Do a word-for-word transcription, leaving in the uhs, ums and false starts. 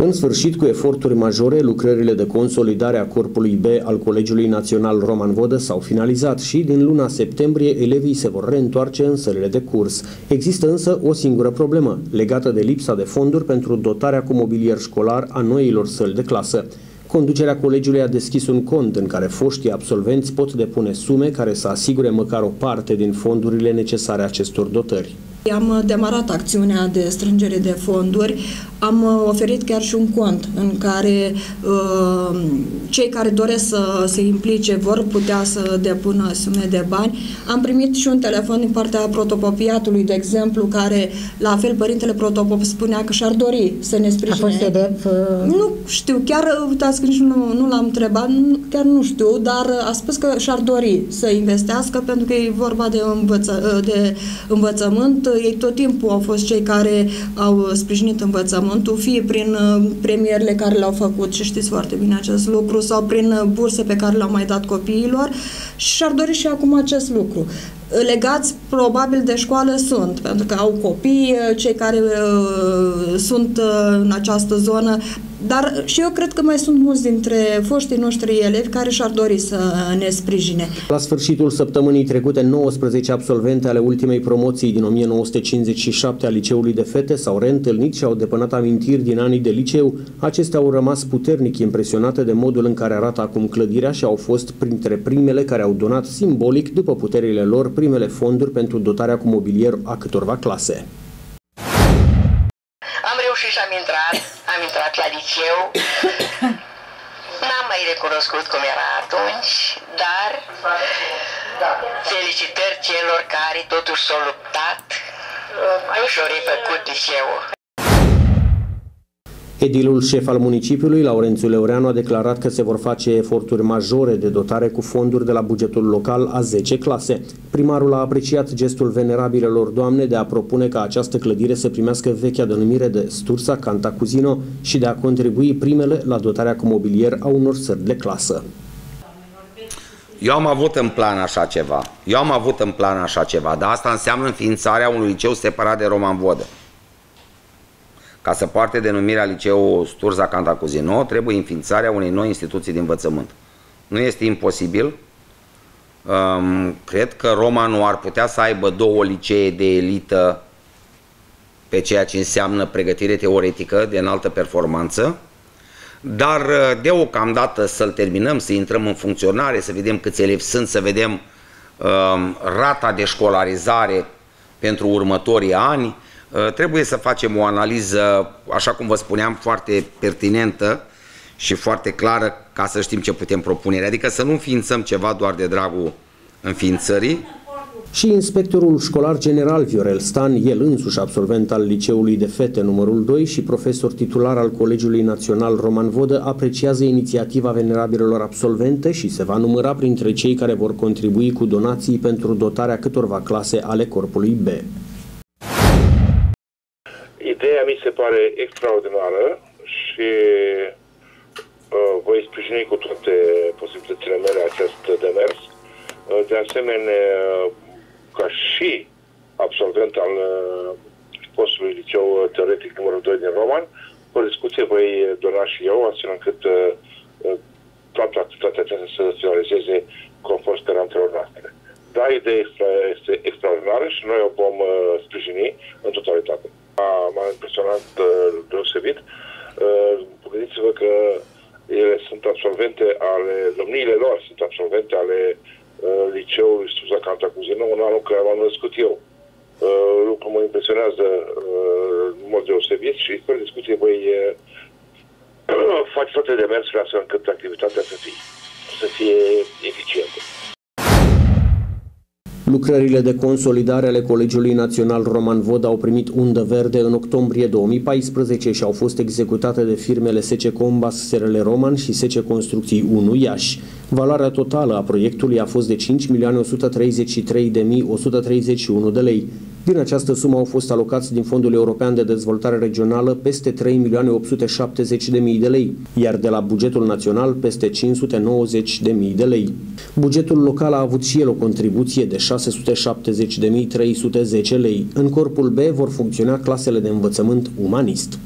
În sfârșit, cu eforturi majore, lucrările de consolidare a corpului B al Colegiului Național Roman Vodă s-au finalizat și din luna septembrie elevii se vor reîntoarce în sălile de curs. Există însă o singură problemă, legată de lipsa de fonduri pentru dotarea cu mobilier școlar a noilor săli de clasă. Conducerea colegiului a deschis un cont în care foștii absolvenți pot depune sume care să asigure măcar o parte din fondurile necesare acestor dotări. Am demarat acțiunea de strângere de fonduri, am oferit chiar și un cont în care uh, cei care doresc să se implice vor putea să depună sume de bani. Am primit și un telefon din partea protopopiatului, de exemplu, care, la fel, părintele protopop spunea că și-ar dori să ne sprijine. A fost elev? Uh... Nu știu, chiar, uitați că nici nu, nu l-am întrebat, chiar nu știu, dar a spus că și-ar dori să investească pentru că e vorba de, învăță, de învățământ. Ei tot timpul au fost cei care au sprijinit învățământul, fie prin premierile care le-au făcut, și știți foarte bine acest lucru, sau prin burse pe care le-au mai dat copiilor, și ar dori și acum acest lucru. Legați probabil de școală sunt, pentru că au copii, cei care uh, sunt uh, în această zonă, dar și eu cred că mai sunt mulți dintre foștii noștri elevi care și-ar dori să ne sprijine. La sfârșitul săptămânii trecute, nouăsprezece absolvente ale ultimei promoții din o mie nouă sute cincizeci și șapte a Liceului de Fete s-au reîntâlnit și au depănat amintiri din anii de liceu. Acestea au rămas puternic impresionate de modul în care arată acum clădirea și au fost printre primele care au donat simbolic, după puterile lor, primele fonduri pentru dotarea cu mobilier a câtorva clase. Am reușit și am intrat, am intrat la liceu. N-am mai recunoscut cum era atunci, dar felicitări celor care totuși s-au luptat și au refăcut liceul. Edilul șef al municipiului, Laurențiu Leoreanu, a declarat că se vor face eforturi majore de dotare cu fonduri de la bugetul local a zece clase. Primarul a apreciat gestul venerabilelor doamne de a propune ca această clădire să primească vechea denumire de Sturdza-Cantacuzino și de a contribui primele la dotarea cu mobilier a unor săli de clasă. Eu am avut în plan așa ceva. Eu am avut în plan așa ceva, dar asta înseamnă înființarea unui liceu separat de Roman Vodă. Ca să poarte denumirea liceul Sturdza-Cantacuzino, trebuie înființarea unei noi instituții de învățământ. Nu este imposibil. Cred că Romanul ar putea să aibă două licee de elită pe ceea ce înseamnă pregătire teoretică de înaltă performanță, dar deocamdată să-l terminăm, să intrăm în funcționare, să vedem câți elevi sunt, să vedem rata de școlarizare pentru următorii ani. Trebuie să facem o analiză, așa cum vă spuneam, foarte pertinentă și foarte clară, ca să știm ce putem propune. Adică să nu înființăm ceva doar de dragul înființării. Și inspectorul școlar general Viorel Stan, el însuși absolvent al Liceului de Fete numărul doi și profesor titular al Colegiului Național Roman Vodă, apreciază inițiativa venerabilelor absolvente și se va număra printre cei care vor contribui cu donații pentru dotarea câtorva clase ale corpului B. Ideea mi se pare extraordinară și uh, voi sprijini cu toate posibilitățile mele acest demers. Uh, de asemenea, uh, ca și absolvent al uh, postului liceu teoretic numărul doi din Roman, cu discuție voi dona și eu, astfel încât uh, toată activitatea aceasta să se realizeze conform speranțelor noastre. Da, ideea este extraordinară și noi o vom uh, sprijini în totalitate. M-a impresionat deosebit. Gândiți-vă că ele sunt absolvente ale, domniile lor sunt absolvente ale liceului Sturdza-Cantacuzino în anul care m-am născut eu. Lucrul mă impresionează în mod deosebit și fără discuție voi face toate demersurile astfel încât activitatea să fie, să fie eficientă. Lucrările de consolidare ale Colegiului Național Roman Vodă au primit undă verde în octombrie două mii paisprezece și au fost executate de firmele S C Combas, S R L Roman și S C Construcții unu Iași. Valoarea totală a proiectului a fost de cinci milioane o sută treizeci și trei de mii o sută treizeci și unu de lei. Din această sumă au fost alocați din Fondul European de Dezvoltare Regională peste trei milioane opt sute șaptezeci de mii de lei, iar de la bugetul național peste cinci sute nouăzeci de mii de lei. Bugetul local a avut și el o contribuție de șase sute șaptezeci de mii trei sute zece lei. În corpul B vor funcționa clasele de învățământ umanist.